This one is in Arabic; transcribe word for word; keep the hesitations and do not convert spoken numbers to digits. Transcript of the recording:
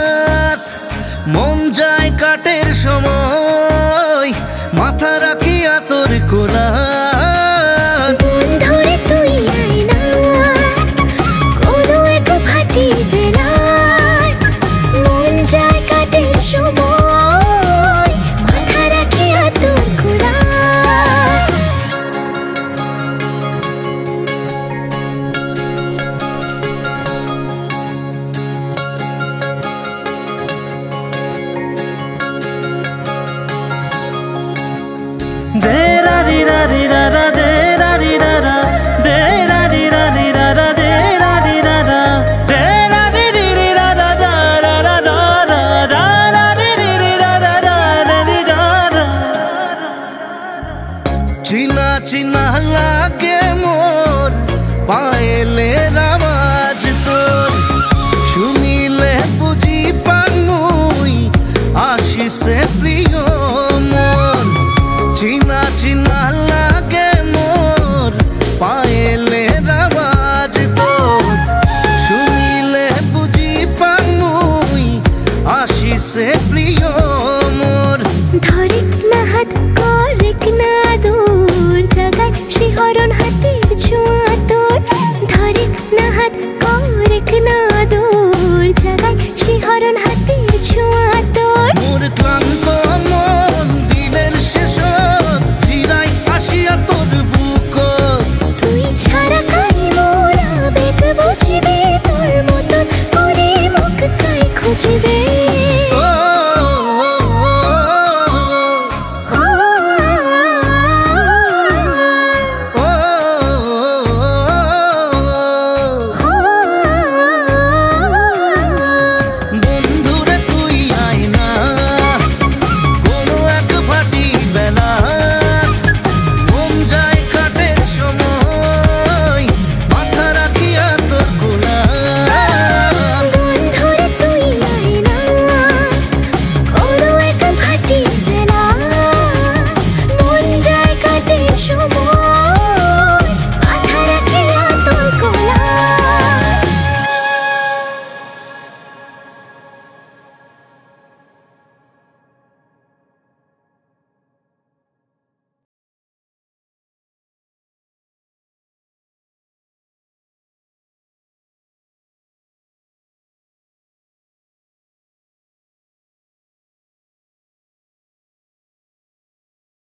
لا